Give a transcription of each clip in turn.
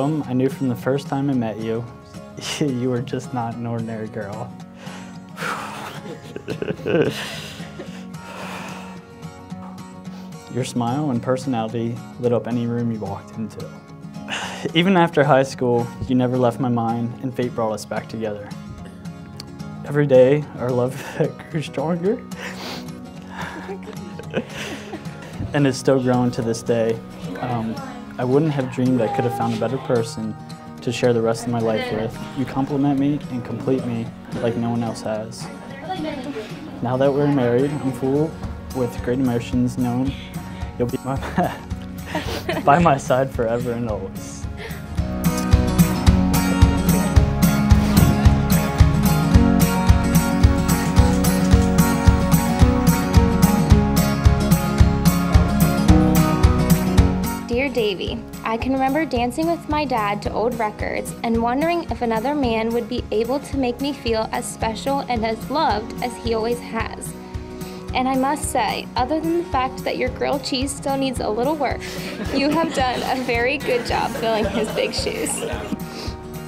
Autumn, I knew from the first time I met you, you were just not an ordinary girl. Your smile and personality lit up any room you walked into. Even after high school, you never left my mind, and fate brought us back together. Every day, our love grew stronger, and it's still growing to this day. I wouldn't have dreamed I could have found a better person to share the rest of my life with. You compliment me and complete me like no one else has. Now that we're married, I'm full with great emotions, knowing you'll be by my side forever and always. Dear Davey, I can remember dancing with my dad to old records and wondering if another man would be able to make me feel as special and as loved as he always has. And I must say, other than the fact that your grilled cheese still needs a little work, you have done a very good job filling his big shoes.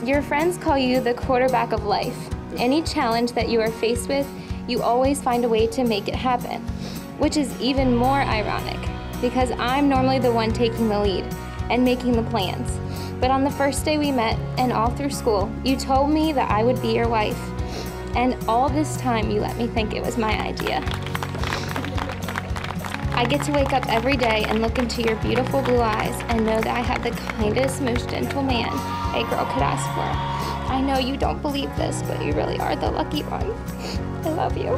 Your friends call you the quarterback of life. Any challenge that you are faced with, you always find a way to make it happen, which is even more ironic, because I'm normally the one taking the lead and making the plans. But on the first day we met and all through school, you told me that I would be your wife. And all this time you let me think it was my idea. I get to wake up every day and look into your beautiful blue eyes and know that I have the kindest, most gentle man a girl could ask for. I know you don't believe this, but you really are the lucky one. I love you.